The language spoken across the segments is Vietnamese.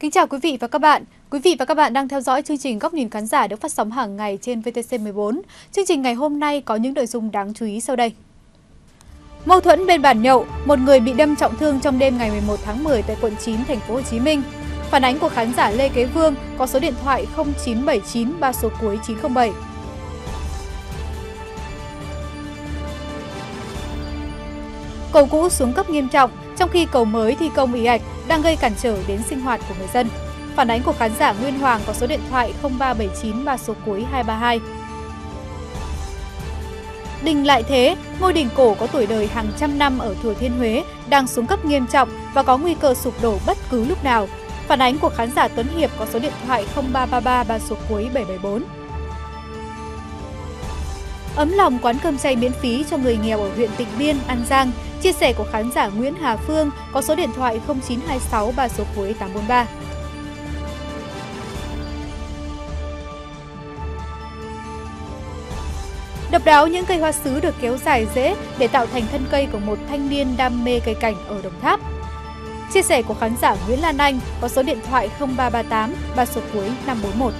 Kính chào quý vị và các bạn. Quý vị và các bạn đang theo dõi chương trình Góc nhìn khán giả được phát sóng hàng ngày trên VTC14. Chương trình ngày hôm nay có những nội dung đáng chú ý sau đây. Mâu thuẫn bên bàn nhậu, một người bị đâm trọng thương trong đêm ngày 11 tháng 10 tại quận 9, thành phố Hồ Chí Minh. Phản ánh của khán giả Lê Kế Vương có số điện thoại 0979 3 số cuối 907. Cầu cũ xuống cấp nghiêm trọng, trong khi cầu mới thi công ì ạch đang gây cản trở đến sinh hoạt của người dân. Phản ánh của khán giả Nguyễn Hoàng có số điện thoại 0379 3 số cuối 232. Đình Lại Thế, ngôi đình cổ có tuổi đời hàng trăm năm ở Thừa Thiên Huế đang xuống cấp nghiêm trọng và có nguy cơ sụp đổ bất cứ lúc nào. Phản ánh của khán giả Tuấn Hiệp có số điện thoại 0333 3 số cuối 774. Ấm lòng quán cơm chay miễn phí cho người nghèo ở huyện Tịnh Biên, An Giang. Chia sẻ của khán giả Nguyễn Hà Phương có số điện thoại 0926 3 số cuối 843. Độc đáo những cây hoa sứ được kéo dài rễ để tạo thành thân cây của một thanh niên đam mê cây cảnh ở Đồng Tháp. Chia sẻ của khán giả Nguyễn Lan Anh có số điện thoại 0338 3 số cuối 541.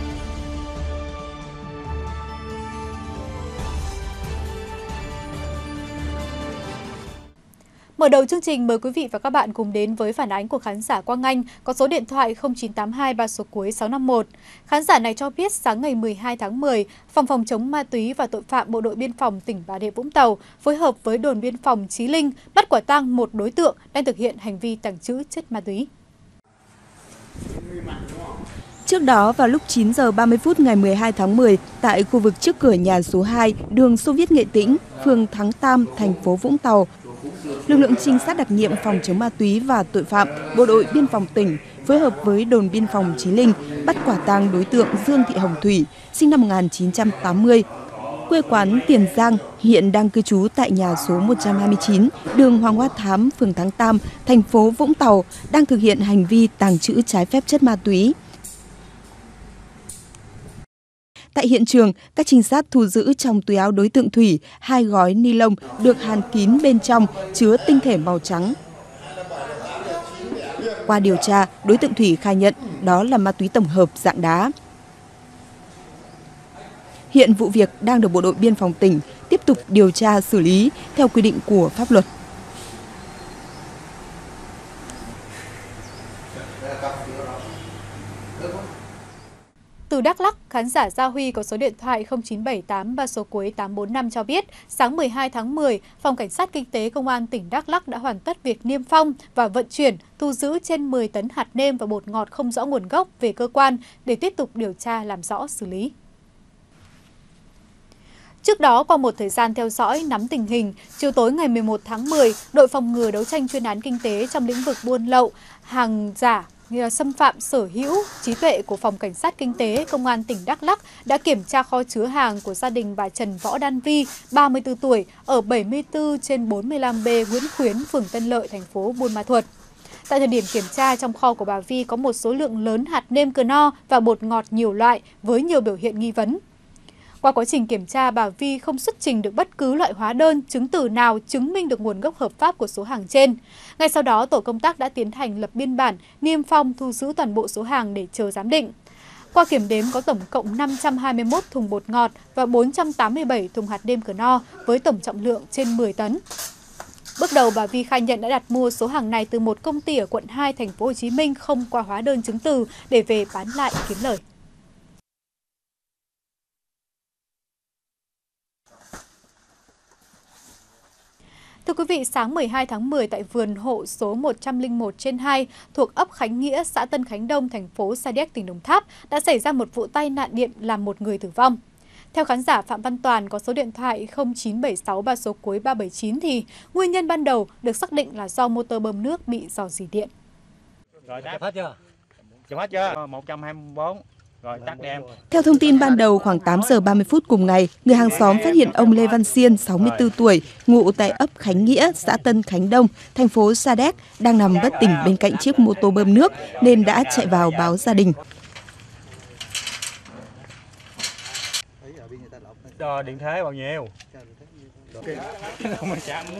Mở đầu chương trình mời quý vị và các bạn cùng đến với phản ánh của khán giả Quang Anh có số điện thoại 0982 3 số cuối 651. Khán giả này cho biết sáng ngày 12 tháng 10, Phòng phòng chống ma túy và tội phạm Bộ đội Biên phòng tỉnh Bà Rịa Vũng Tàu phối hợp với đồn biên phòng Chí Linh bắt quả tang một đối tượng đang thực hiện hành vi tàng trữ chất ma túy. Trước đó vào lúc 9 giờ 30 phút ngày 12 tháng 10 tại khu vực trước cửa nhà số 2, đường Xô Viết Nghệ Tĩnh, phường Thắng Tam, thành phố Vũng Tàu, lực lượng trinh sát đặc nhiệm phòng chống ma túy và tội phạm Bộ đội Biên phòng tỉnh phối hợp với đồn biên phòng Chí Linh bắt quả tang đối tượng Dương Thị Hồng Thủy, sinh năm 1980, quê quán Tiền Giang, hiện đang cư trú tại nhà số 129, đường Hoàng Hoa Thám, phường Thắng Tam, thành phố Vũng Tàu, đang thực hiện hành vi tàng trữ trái phép chất ma túy. Tại hiện trường, các trinh sát thu giữ trong túi áo đối tượng Thủy 2 gói ni lông được hàn kín bên trong chứa tinh thể màu trắng. Qua điều tra, đối tượng Thủy khai nhận đó là ma túy tổng hợp dạng đá. Hiện vụ việc đang được Bộ đội Biên phòng tỉnh tiếp tục điều tra xử lý theo quy định của pháp luật. Từ Đắk Lắk, khán giả Gia Huy có số điện thoại 0978 3 số cuối 845 cho biết, sáng 12 tháng 10, Phòng Cảnh sát Kinh tế Công an tỉnh Đắk Lắk đã hoàn tất việc niêm phong và vận chuyển, thu giữ trên 10 tấn hạt nêm và bột ngọt không rõ nguồn gốc về cơ quan để tiếp tục điều tra làm rõ xử lý. Trước đó, qua một thời gian theo dõi, nắm tình hình, chiều tối ngày 11 tháng 10, đội phòng ngừa đấu tranh chuyên án kinh tế trong lĩnh vực buôn lậu, hàng giả, xâm phạm sở hữu, trí tuệ của Phòng Cảnh sát Kinh tế Công an tỉnh Đắk Lắk đã kiểm tra kho chứa hàng của gia đình bà Trần Võ Đan Vi, 34 tuổi, ở 74 trên 45B Nguyễn Khuyến, phường Tân Lợi, thành phố Buôn Ma Thuột. Tại thời điểm kiểm tra, trong kho của bà Vi có một số lượng lớn hạt nêm Knorr và bột ngọt nhiều loại với nhiều biểu hiện nghi vấn. Qua quá trình kiểm tra, bà Vi không xuất trình được bất cứ loại hóa đơn, chứng từ nào chứng minh được nguồn gốc hợp pháp của số hàng trên. Ngay sau đó, tổ công tác đã tiến hành lập biên bản, niêm phong thu giữ toàn bộ số hàng để chờ giám định. Qua kiểm đếm có tổng cộng 521 thùng bột ngọt và 487 thùng hạt nêm Knorr với tổng trọng lượng trên 10 tấn. Bước đầu, bà Vi khai nhận đã đặt mua số hàng này từ một công ty ở quận 2, thành phố Hồ Chí Minh không qua hóa đơn chứng từ để về bán lại kiếm lời. Thưa quý vị, sáng 12 tháng 10 tại vườn hộ số 101/2 thuộc ấp Khánh Nghĩa, xã Tân Khánh Đông, thành phố Sa Đéc, tỉnh Đồng Tháp đã xảy ra một vụ tai nạn điện làm một người tử vong. Theo khán giả Phạm Văn Toàn có số điện thoại 0976 3 số cuối 379 thì nguyên nhân ban đầu được xác định là do motor bơm nước bị rò rỉ điện. Rồi tắt hết chưa? Chụp hết chưa? 124. Theo thông tin ban đầu, khoảng 8 giờ 30 phút cùng ngày, người hàng xóm phát hiện ông Lê Văn Xiên, 64 tuổi, ngụ tại ấp Khánh Nghĩa, xã Tân Khánh Đông, thành phố Sa Đéc, đang nằm bất tỉnh bên cạnh chiếc mô tô bơm nước nên đã chạy vào báo gia đình. Điện thế bao nhiêu?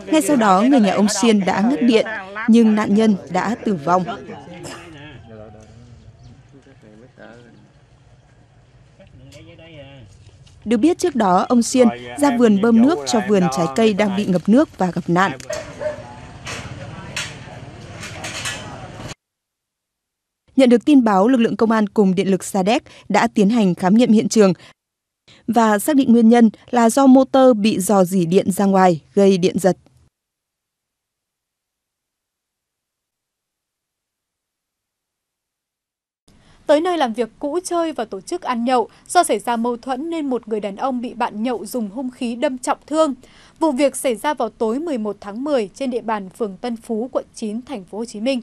Ngay sau đó, người nhà ông Xiên đã ngất điện, nhưng nạn nhân đã tử vong. Được biết trước đó, ông Xiên ra vườn bơm nước cho vườn trái cây đang bị ngập nước và gặp nạn. Nhận được tin báo, lực lượng công an cùng Điện lực Sa Đéc đã tiến hành khám nghiệm hiện trường và xác định nguyên nhân là do motor bị rò rỉ điện ra ngoài, gây điện giật. Tới nơi làm việc cũ chơi và tổ chức ăn nhậu, do xảy ra mâu thuẫn nên một người đàn ông bị bạn nhậu dùng hung khí đâm trọng thương. Vụ việc xảy ra vào tối 11 tháng 10 trên địa bàn phường Tân Phú, quận 9, thành phố Hồ Chí Minh.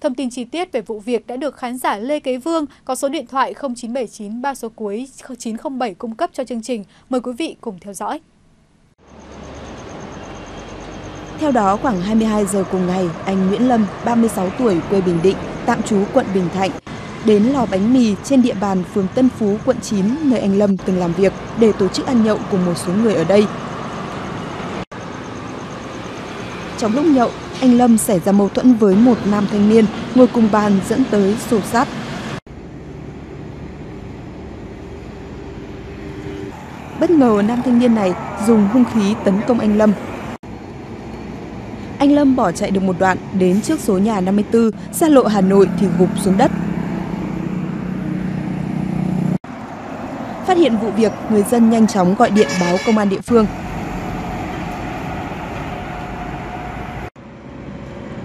Thông tin chi tiết về vụ việc đã được khán giả Lê Kế Vương có số điện thoại 0979 3 số cuối 907 cung cấp cho chương trình. Mời quý vị cùng theo dõi. Theo đó, khoảng 22 giờ cùng ngày, anh Nguyễn Lâm, 36 tuổi, quê Bình Định, tạm trú quận Bình Thạnh, đến lò bánh mì trên địa bàn phường Tân Phú, quận 9, nơi anh Lâm từng làm việc để tổ chức ăn nhậu cùng một số người ở đây. Trong lúc nhậu, anh Lâm xảy ra mâu thuẫn với một nam thanh niên ngồi cùng bàn dẫn tới xô xát. Bất ngờ, nam thanh niên này dùng hung khí tấn công anh Lâm. Anh Lâm bỏ chạy được một đoạn đến trước số nhà 54, xa lộ Hà Nội thì gục xuống đất. Phát hiện vụ việc, người dân nhanh chóng gọi điện báo công an địa phương.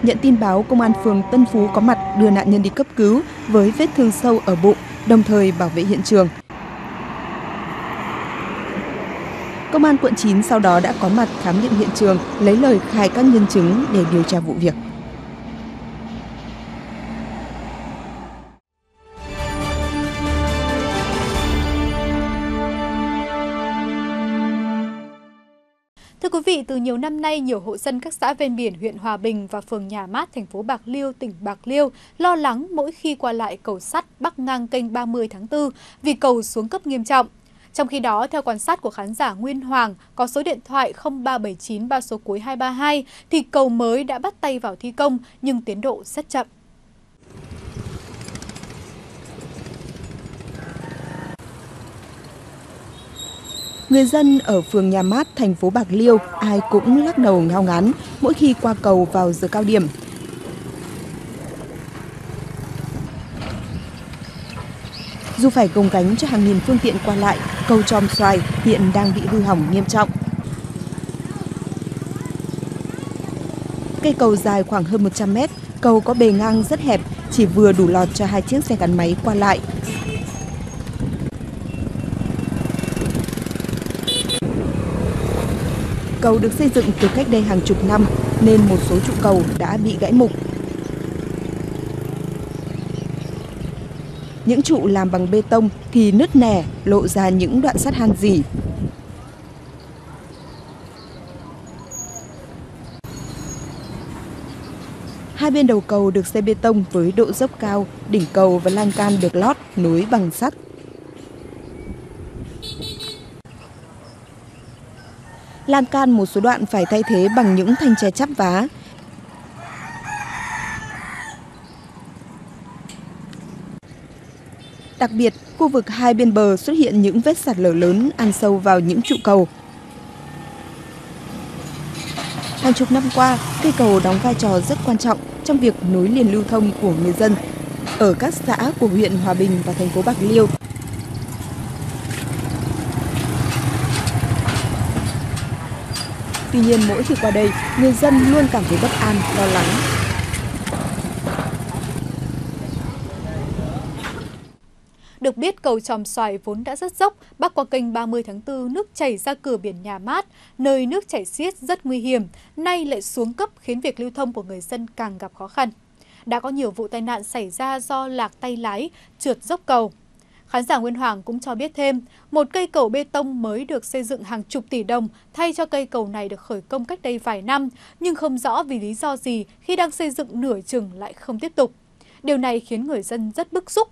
Nhận tin báo, công an phường Tân Phú có mặt đưa nạn nhân đi cấp cứu với vết thương sâu ở bụng, đồng thời bảo vệ hiện trường. Công an quận 9 sau đó đã có mặt khám nghiệm hiện trường, lấy lời khai các nhân chứng để điều tra vụ việc. Thưa quý vị, từ nhiều năm nay, nhiều hộ dân các xã ven biển huyện Hòa Bình và phường Nhà Mát, thành phố Bạc Liêu, tỉnh Bạc Liêu lo lắng mỗi khi qua lại cầu sắt bắc ngang kênh 30 tháng 4 vì cầu xuống cấp nghiêm trọng. Trong khi đó, theo quan sát của khán giả Nguyễn Hoàng có số điện thoại 0379 3 số cuối 232 thì cầu mới đã bắt tay vào thi công nhưng tiến độ rất chậm. Người dân ở phường Nhà Mát, thành phố Bạc Liêu ai cũng lắc đầu ngao ngán mỗi khi qua cầu vào giờ cao điểm. Dù phải gồng gánh cho hàng nghìn phương tiện qua lại, cầu Chòm Xoài hiện đang bị hư hỏng nghiêm trọng. Cây cầu dài khoảng hơn 100 mét, cầu có bề ngang rất hẹp, chỉ vừa đủ lọt cho hai chiếc xe gắn máy qua lại. Cầu được xây dựng từ cách đây hàng chục năm nên một số trụ cầu đã bị gãy mục. Những trụ làm bằng bê tông thì nứt nẻ, lộ ra những đoạn sắt han rỉ. Hai bên đầu cầu được xây bê tông với độ dốc cao, đỉnh cầu và lan can được lót nối bằng sắt. Lan can một số đoạn phải thay thế bằng những thanh tre chắp vá. Đặc biệt, khu vực hai bên bờ xuất hiện những vết sạt lở lớn ăn sâu vào những trụ cầu. Hàng chục năm qua, cây cầu đóng vai trò rất quan trọng trong việc nối liền lưu thông của người dân ở các xã của huyện Hòa Bình và thành phố Bạc Liêu. Tuy nhiên, mỗi khi qua đây, người dân luôn cảm thấy bất an, lo lắng. Được biết, cầu Chòm Xoài vốn đã rất dốc, bắc qua kênh 30 tháng 4 nước chảy ra cửa biển Nhà Mát, nơi nước chảy xiết rất nguy hiểm, nay lại xuống cấp khiến việc lưu thông của người dân càng gặp khó khăn. Đã có nhiều vụ tai nạn xảy ra do lạc tay lái, trượt dốc cầu. Khán giả Nguyên Hoàng cũng cho biết thêm, một cây cầu bê tông mới được xây dựng hàng chục tỷ đồng thay cho cây cầu này được khởi công cách đây vài năm, nhưng không rõ vì lý do gì khi đang xây dựng nửa chừng lại không tiếp tục. Điều này khiến người dân rất bức xúc.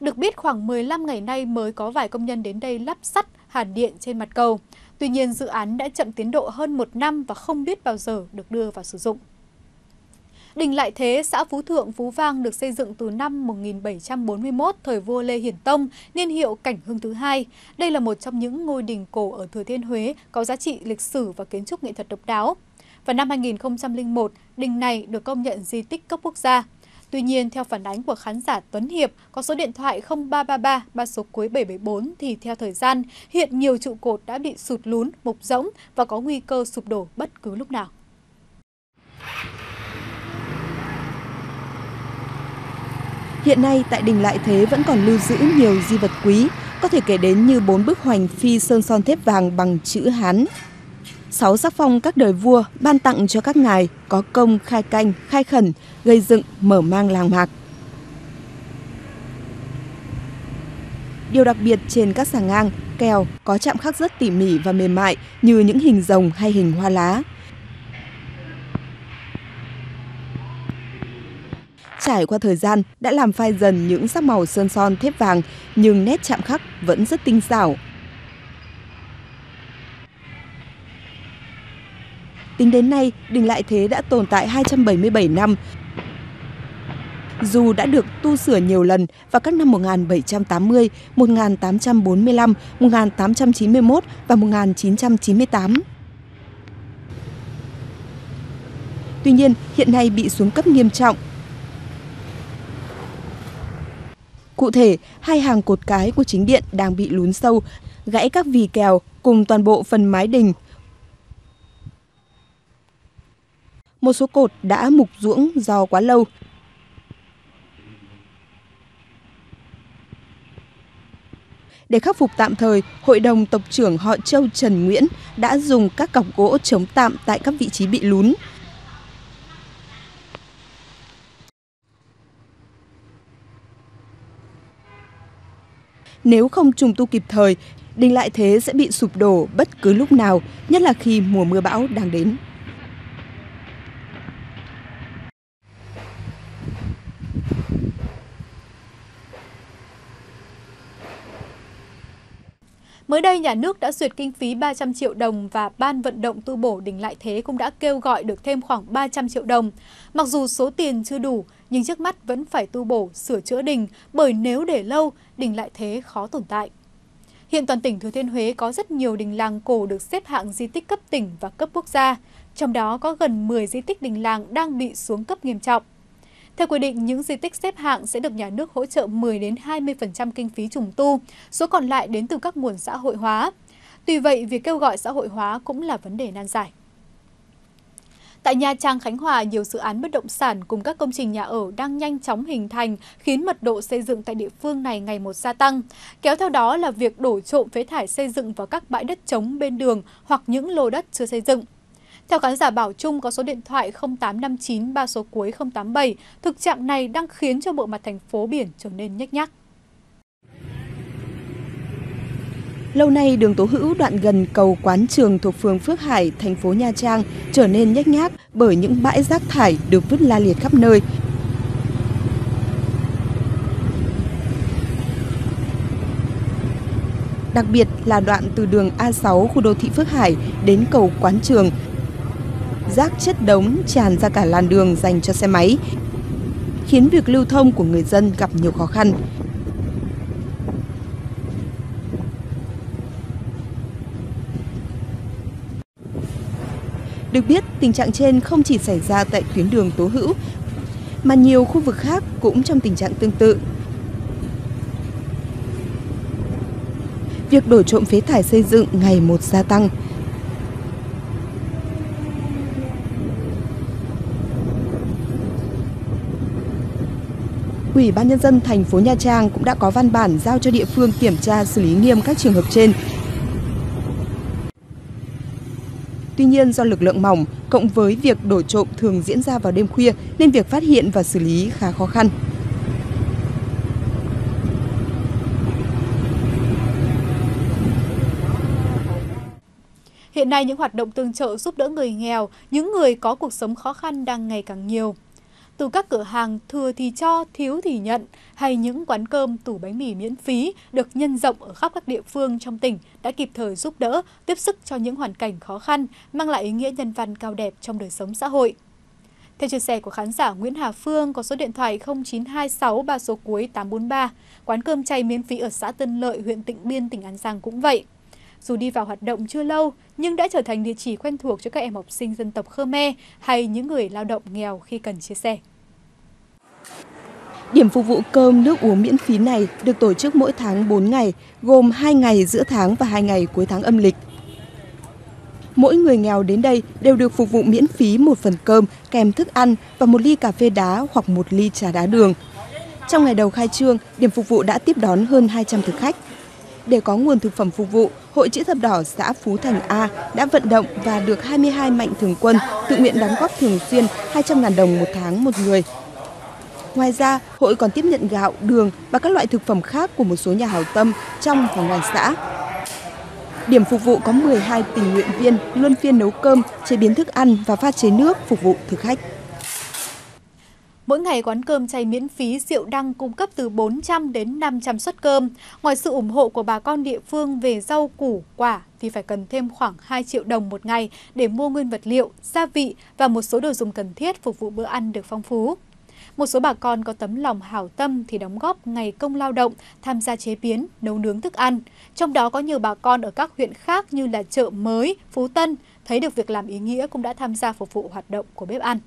Được biết khoảng 15 ngày nay mới có vài công nhân đến đây lắp sắt, hàn điện trên mặt cầu. Tuy nhiên dự án đã chậm tiến độ hơn một năm và không biết bao giờ được đưa vào sử dụng. Đình Lại Thế, xã Phú Thượng, Phú Vang được xây dựng từ năm 1741 thời vua Lê Hiển Tông, niên hiệu Cảnh Hưng thứ hai. Đây là một trong những ngôi đình cổ ở Thừa Thiên Huế có giá trị lịch sử và kiến trúc nghệ thuật độc đáo. Vào năm 2001, đình này được công nhận di tích cấp quốc gia. Tuy nhiên, theo phản ánh của khán giả Tuấn Hiệp có số điện thoại 0333 3 số cuối 774 thì theo thời gian, hiện nhiều trụ cột đã bị sụt lún, mục rỗng và có nguy cơ sụp đổ bất cứ lúc nào. Hiện nay, tại Đình Lại Thế vẫn còn lưu giữ nhiều di vật quý, có thể kể đến như 4 bức hoành phi sơn son thép vàng bằng chữ Hán, 6 sắc phong các đời vua ban tặng cho các ngài có công khai canh, khai khẩn, gây dựng, mở mang làng mạc. Điều đặc biệt trên các xà ngang, kèo có chạm khắc rất tỉ mỉ và mềm mại như những hình rồng hay hình hoa lá. Trải qua thời gian đã làm phai dần những sắc màu sơn son thép vàng nhưng nét chạm khắc vẫn rất tinh xảo. Tính đến nay, Đình Lại Thế đã tồn tại 277 năm. Dù đã được tu sửa nhiều lần vào các năm 1780, 1845, 1891 và 1998. Tuy nhiên, hiện nay bị xuống cấp nghiêm trọng. Cụ thể, 2 hàng cột cái của chính điện đang bị lún sâu, gãy các vì kèo cùng toàn bộ phần mái đình. Một số cột đã mục ruỗng do quá lâu. Để khắc phục tạm thời, Hội đồng tộc trưởng họ Châu Trần Nguyễn đã dùng các cọc gỗ chống tạm tại các vị trí bị lún. Nếu không trùng tu kịp thời, Đình Lại Thế sẽ bị sụp đổ bất cứ lúc nào, nhất là khi mùa mưa bão đang đến. Mới đây, nhà nước đã duyệt kinh phí 300 triệu đồng và Ban vận động tu bổ Đình Lại Thế cũng đã kêu gọi được thêm khoảng 300 triệu đồng. Mặc dù số tiền chưa đủ, nhưng trước mắt vẫn phải tu bổ, sửa chữa đình, bởi nếu để lâu, Đình Lại Thế khó tồn tại. Hiện toàn tỉnh Thừa Thiên Huế có rất nhiều đình làng cổ được xếp hạng di tích cấp tỉnh và cấp quốc gia, trong đó có gần 10 di tích đình làng đang bị xuống cấp nghiêm trọng. Theo quy định, những di tích xếp hạng sẽ được nhà nước hỗ trợ 10–20% kinh phí trùng tu, số còn lại đến từ các nguồn xã hội hóa. Tuy vậy, việc kêu gọi xã hội hóa cũng là vấn đề nan giải. Tại Nha Trang, Khánh Hòa, nhiều dự án bất động sản cùng các công trình nhà ở đang nhanh chóng hình thành, khiến mật độ xây dựng tại địa phương này ngày một gia tăng. Kéo theo đó là việc đổ trộm phế thải xây dựng vào các bãi đất trống bên đường hoặc những lô đất chưa xây dựng. Theo khán giả Bảo Trung có số điện thoại 0859 3 số cuối 087, thực trạng này đang khiến cho bộ mặt thành phố biển trở nên nhếch nhác. Lâu nay, đường Tố Hữu đoạn gần cầu Quán Trường thuộc phường Phước Hải, thành phố Nha Trang trở nên nhếch nhác bởi những bãi rác thải được vứt la liệt khắp nơi. Đặc biệt là đoạn từ đường A6 khu đô thị Phước Hải đến cầu Quán Trường, rác chất đống tràn ra cả làn đường dành cho xe máy, khiến việc lưu thông của người dân gặp nhiều khó khăn. Được biết, tình trạng trên không chỉ xảy ra tại tuyến đường Tố Hữu, mà nhiều khu vực khác cũng trong tình trạng tương tự. Việc đổ trộm phế thải xây dựng ngày một gia tăng. Ủy ban nhân dân thành phố Nha Trang cũng đã có văn bản giao cho địa phương kiểm tra xử lý nghiêm các trường hợp trên. Tuy nhiên, do lực lượng mỏng, cộng với việc đổ trộm thường diễn ra vào đêm khuya nên việc phát hiện và xử lý khá khó khăn. Hiện nay, những hoạt động tương trợ giúp đỡ người nghèo, những người có cuộc sống khó khăn đang ngày càng nhiều. Từ các cửa hàng thừa thì cho, thiếu thì nhận, hay những quán cơm, tủ bánh mì miễn phí được nhân rộng ở khắp các địa phương trong tỉnh đã kịp thời giúp đỡ, tiếp sức cho những hoàn cảnh khó khăn, mang lại ý nghĩa nhân văn cao đẹp trong đời sống xã hội. Theo chia sẻ của khán giả Nguyễn Hà Phương có số điện thoại 0926 3 số cuối 843, quán cơm chay miễn phí ở xã Tân Lợi, huyện Tịnh Biên, tỉnh An Giang cũng vậy. Dù đi vào hoạt động chưa lâu nhưng đã trở thành địa chỉ quen thuộc cho các em học sinh dân tộc Khmer hay những người lao động nghèo khi cần chia sẻ. Điểm phục vụ cơm, nước uống miễn phí này được tổ chức mỗi tháng 4 ngày, gồm 2 ngày giữa tháng và 2 ngày cuối tháng âm lịch. Mỗi người nghèo đến đây đều được phục vụ miễn phí một phần cơm, kèm thức ăn và một ly cà phê đá hoặc một ly trà đá đường. Trong ngày đầu khai trương, điểm phục vụ đã tiếp đón hơn 200 thực khách. Để có nguồn thực phẩm phục vụ, Hội Chữ Thập Đỏ xã Phú Thành A đã vận động và được 22 mạnh thường quân tự nguyện đóng góp thường xuyên 200.000 đồng một tháng một người. Ngoài ra, hội còn tiếp nhận gạo, đường và các loại thực phẩm khác của một số nhà hảo tâm trong và ngoài xã. Điểm phục vụ có 12 tình nguyện viên luân phiên nấu cơm, chế biến thức ăn và pha chế nước phục vụ thực khách. Mỗi ngày, quán cơm chay miễn phí Diệu Đăng cung cấp từ 400 đến 500 suất cơm. Ngoài sự ủng hộ của bà con địa phương về rau củ, quả thì phải cần thêm khoảng 2 triệu đồng một ngày để mua nguyên vật liệu, gia vị và một số đồ dùng cần thiết phục vụ bữa ăn được phong phú. Một số bà con có tấm lòng hảo tâm thì đóng góp ngày công lao động, tham gia chế biến, nấu nướng thức ăn. Trong đó có nhiều bà con ở các huyện khác như là Chợ Mới, Phú Tân, thấy được việc làm ý nghĩa cũng đã tham gia phục vụ hoạt động của bếp ăn.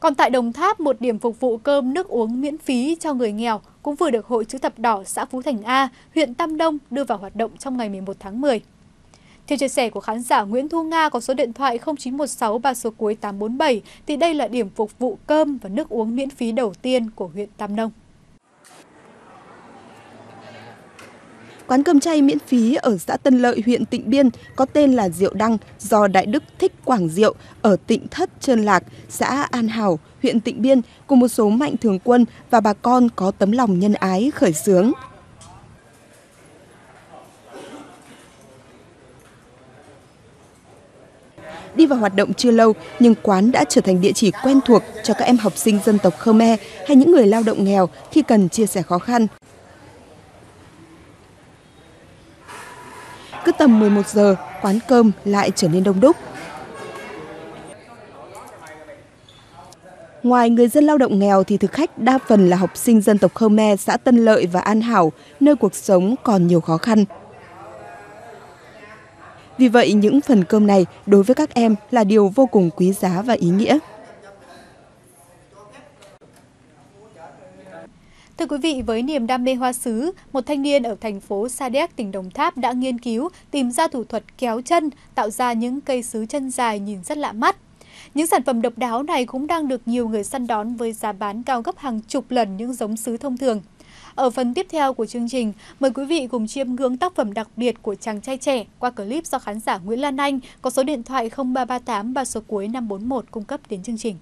Còn tại Đồng Tháp, một điểm phục vụ cơm nước uống miễn phí cho người nghèo cũng vừa được Hội Chữ Thập Đỏ xã Phú Thành A, huyện Tam Đông đưa vào hoạt động trong ngày 11 tháng 10. Theo chia sẻ của khán giả Nguyễn Thu Nga có số điện thoại 0916 3 số cuối 847 thì đây là điểm phục vụ cơm và nước uống miễn phí đầu tiên của huyện Tam Nông. Quán cơm chay miễn phí ở xã Tân Lợi, huyện Tịnh Biên có tên là Diệu Đăng do Đại Đức Thích Quảng Diệu ở Tịnh Thất Trơn Lạc, xã An Hảo, huyện Tịnh Biên cùng một số mạnh thường quân và bà con có tấm lòng nhân ái khởi xướng. Đi vào hoạt động chưa lâu nhưng quán đã trở thành địa chỉ quen thuộc cho các em học sinh dân tộc Khmer hay những người lao động nghèo khi cần chia sẻ khó khăn. Cứ tầm 11 giờ, quán cơm lại trở nên đông đúc. Ngoài người dân lao động nghèo thì thực khách đa phần là học sinh dân tộc Khmer xã Tân Lợi và An Hảo, nơi cuộc sống còn nhiều khó khăn. Vì vậy, những phần cơm này đối với các em là điều vô cùng quý giá và ý nghĩa. Thưa quý vị, với niềm đam mê hoa sứ, một thanh niên ở thành phố Sa Đéc, tỉnh Đồng Tháp đã nghiên cứu tìm ra thủ thuật kéo chân, tạo ra những cây sứ chân dài nhìn rất lạ mắt. Những sản phẩm độc đáo này cũng đang được nhiều người săn đón với giá bán cao gấp hàng chục lần những giống sứ thông thường. Ở phần tiếp theo của chương trình, mời quý vị cùng chiêm ngưỡng tác phẩm đặc biệt của chàng trai trẻ qua clip do khán giả Nguyễn Lan Anh có số điện thoại 0338 và số cuối 541 cung cấp đến chương trình.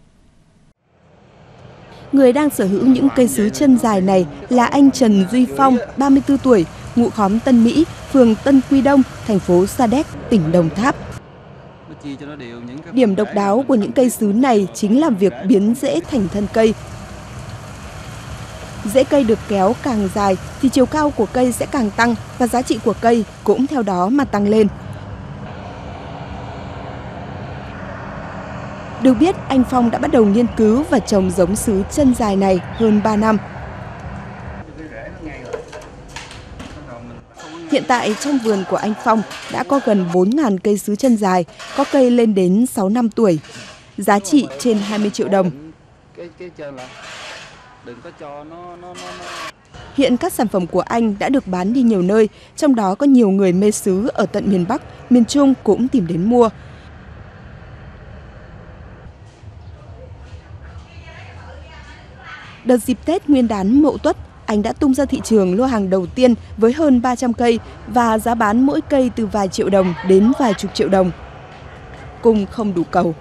Người đang sở hữu những cây sứ chân dài này là anh Trần Duy Phong, 34 tuổi, ngụ khóm Tân Mỹ, phường Tân Quy Đông, thành phố Sa Đéc, tỉnh Đồng Tháp. Điểm độc đáo của những cây sứ này chính là việc biến rễ thành thân cây. Rễ cây được kéo càng dài thì chiều cao của cây sẽ càng tăng và giá trị của cây cũng theo đó mà tăng lên. Được biết, anh Phong đã bắt đầu nghiên cứu và trồng giống sứ chân dài này hơn 3 năm. Hiện tại trong vườn của anh Phong đã có gần 4.000 cây sứ chân dài, có cây lên đến 6 năm tuổi, giá trị trên 20 triệu đồng. Hiện các sản phẩm của anh đã được bán đi nhiều nơi, trong đó có nhiều người mê sứ ở tận miền Bắc, miền Trung cũng tìm đến mua. Đợt dịp Tết Nguyên đán Mậu Tuất, anh đã tung ra thị trường lô hàng đầu tiên với hơn 300 cây và giá bán mỗi cây từ vài triệu đồng đến vài chục triệu đồng. Cung không đủ cầu.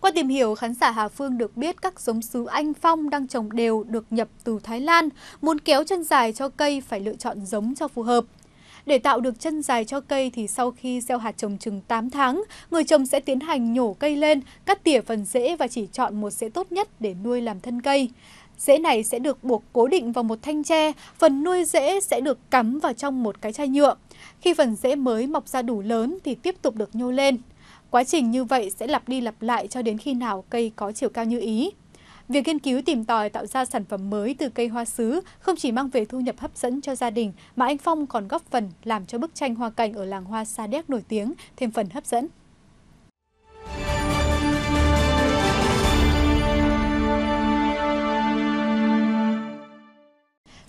Qua tìm hiểu, khán giả Hà Phương được biết các giống sứ anh Phong đang trồng đều được nhập từ Thái Lan. Muốn kéo chân dài cho cây phải lựa chọn giống cho phù hợp. Để tạo được chân dài cho cây thì sau khi gieo hạt trồng chừng 8 tháng, người trồng sẽ tiến hành nhổ cây lên, cắt tỉa phần rễ và chỉ chọn một rễ tốt nhất để nuôi làm thân cây. Rễ này sẽ được buộc cố định vào một thanh tre, phần nuôi rễ sẽ được cắm vào trong một cái chai nhựa. Khi phần rễ mới mọc ra đủ lớn thì tiếp tục được nhô lên. Quá trình như vậy sẽ lặp đi lặp lại cho đến khi nào cây có chiều cao như ý. Việc nghiên cứu tìm tòi tạo ra sản phẩm mới từ cây hoa sứ không chỉ mang về thu nhập hấp dẫn cho gia đình mà anh Phong còn góp phần làm cho bức tranh hoa cảnh ở làng hoa Sa Đéc nổi tiếng thêm phần hấp dẫn.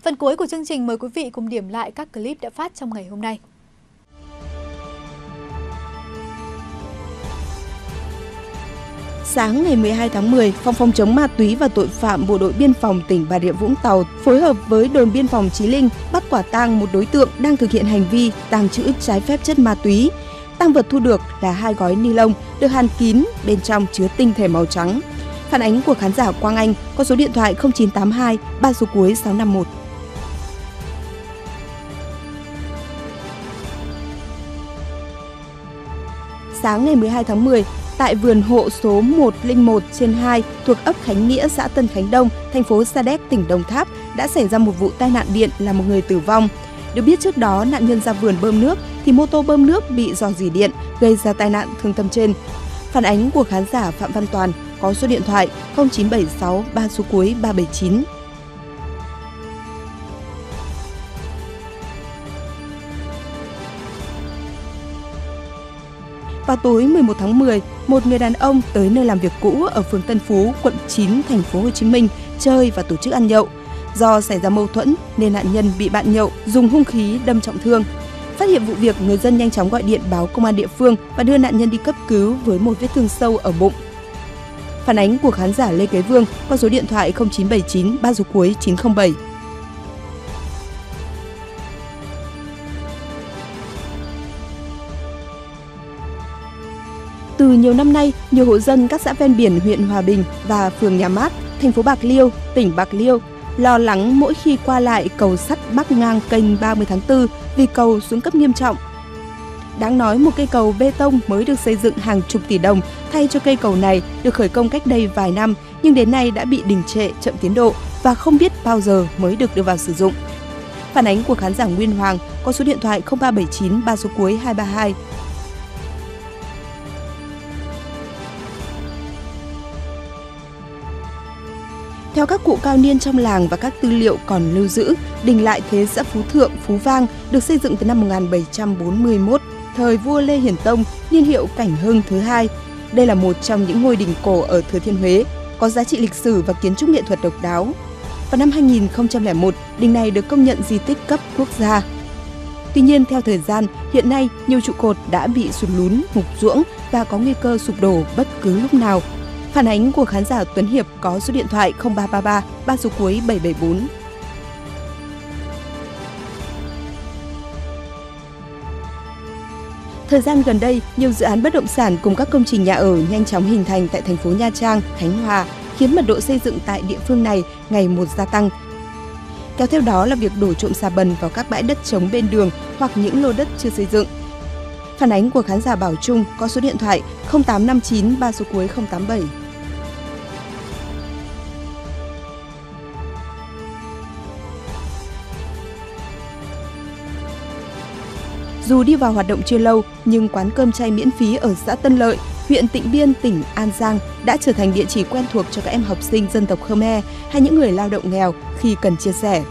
Phần cuối của chương trình mời quý vị cùng điểm lại các clip đã phát trong ngày hôm nay. Sáng ngày 12 tháng 10, Phòng Phòng chống ma túy và tội phạm Bộ đội Biên phòng tỉnh Bà Rịa Vũng Tàu phối hợp với đồn biên phòng Chí Linh bắt quả tang một đối tượng đang thực hiện hành vi tàng trữ trái phép chất ma túy. Tang vật thu được là hai gói ni lông được hàn kín, bên trong chứa tinh thể màu trắng. Phản ánh của khán giả Quang Anh có số điện thoại 0982 3 số cuối 651. Sáng ngày 12 tháng 10, tại vườn hộ số 101 trên 2 thuộc ấp Khánh Nghĩa, xã Tân Khánh Đông, thành phố Sa Đéc, tỉnh Đồng Tháp đã xảy ra một vụ tai nạn điện làm một người tử vong. Được biết trước đó, nạn nhân ra vườn bơm nước thì mô tô bơm nước bị rò rỉ điện gây ra tai nạn thương tâm trên. Phản ánh của khán giả Phạm Văn Toàn có số điện thoại 0976 3 số cuối 379. Vào tối 11 tháng 10, một người đàn ông tới nơi làm việc cũ ở phường Tân Phú, quận 9, thành phố Hồ Chí Minh chơi và tổ chức ăn nhậu. Do xảy ra mâu thuẫn nên nạn nhân bị bạn nhậu dùng hung khí đâm trọng thương. Phát hiện vụ việc, người dân nhanh chóng gọi điện báo công an địa phương và đưa nạn nhân đi cấp cứu với một vết thương sâu ở bụng. Phản ánh của khán giả Lê Kế Vương qua số điện thoại 0979 3 số cuối 907. Từ nhiều năm nay, nhiều hộ dân các xã ven biển huyện Hòa Bình và phường Nhà Mát, thành phố Bạc Liêu, tỉnh Bạc Liêu lo lắng mỗi khi qua lại cầu sắt bắc ngang kênh 30 tháng 4 vì cầu xuống cấp nghiêm trọng. Đáng nói, một cây cầu bê tông mới được xây dựng hàng chục tỷ đồng thay cho cây cầu này được khởi công cách đây vài năm, nhưng đến nay đã bị đình trệ, chậm tiến độ và không biết bao giờ mới được đưa vào sử dụng. Phản ánh của khán giả Nguyễn Hoàng có số điện thoại 0379 3 số cuối 232. Theo các cụ cao niên trong làng và các tư liệu còn lưu giữ, đình Lại Thế xã Phú Thượng, Phú Vang được xây dựng từ năm 1741, thời vua Lê Hiển Tông, niên hiệu Cảnh Hưng thứ hai. Đây là một trong những ngôi đình cổ ở Thừa Thiên Huế, có giá trị lịch sử và kiến trúc nghệ thuật độc đáo. Vào năm 2001, đình này được công nhận di tích cấp quốc gia. Tuy nhiên, theo thời gian, hiện nay nhiều trụ cột đã bị sụt lún, mục ruỗng và có nguy cơ sụp đổ bất cứ lúc nào. Phản ánh của khán giả Tuấn Hiệp có số điện thoại 0333 3 số cuối 774. Thời gian gần đây, nhiều dự án bất động sản cùng các công trình nhà ở nhanh chóng hình thành tại thành phố Nha Trang, Khánh Hòa, khiến mật độ xây dựng tại địa phương này ngày một gia tăng. Kéo theo đó là việc đổ trộm xà bần vào các bãi đất trống bên đường hoặc những lô đất chưa xây dựng. Phản ánh của khán giả Bảo Trung có số điện thoại 0859 3 số cuối 087. Dù đi vào hoạt động chưa lâu, nhưng quán cơm chay miễn phí ở xã Tân Lợi, huyện Tịnh Biên, tỉnh An Giang đã trở thành địa chỉ quen thuộc cho các em học sinh dân tộc Khmer hay những người lao động nghèo khi cần chia sẻ.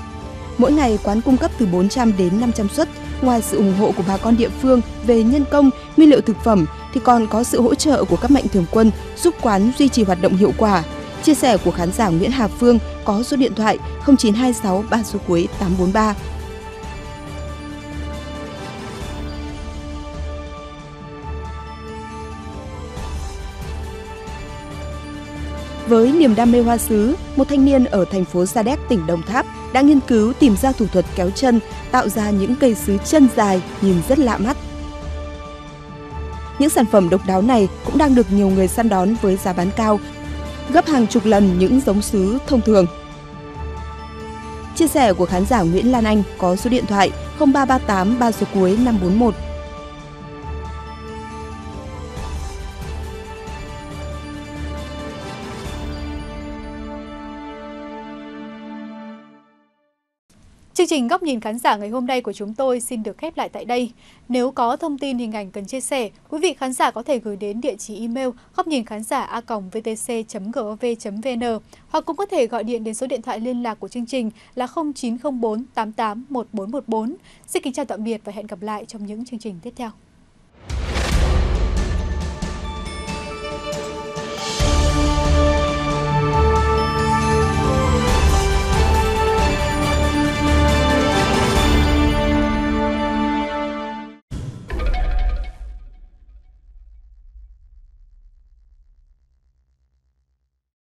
Mỗi ngày, quán cung cấp từ 400 đến 500 suất. Ngoài sự ủng hộ của bà con địa phương về nhân công, nguyên liệu thực phẩm thì còn có sự hỗ trợ của các mạnh thường quân giúp quán duy trì hoạt động hiệu quả. Chia sẻ của khán giả Nguyễn Hà Phương có số điện thoại 0926 3 số cuối 843. Với niềm đam mê hoa sứ, một thanh niên ở thành phố Sa Đéc, tỉnh Đồng Tháp đã nghiên cứu tìm ra thủ thuật kéo chân, tạo ra những cây sứ chân dài nhìn rất lạ mắt. Những sản phẩm độc đáo này cũng đang được nhiều người săn đón với giá bán cao, gấp hàng chục lần những giống sứ thông thường. Chia sẻ của khán giả Nguyễn Lan Anh có số điện thoại 0338 3 số cuối 541. Chương trình Góc nhìn khán giả ngày hôm nay của chúng tôi xin được khép lại tại đây. Nếu có thông tin hình ảnh cần chia sẻ, quý vị khán giả có thể gửi đến địa chỉ email gocninhkhangia@vtc.gov.vn hoặc cũng có thể gọi điện đến số điện thoại liên lạc của chương trình là 0904 88 1414. Xin kính chào tạm biệt và hẹn gặp lại trong những chương trình tiếp theo.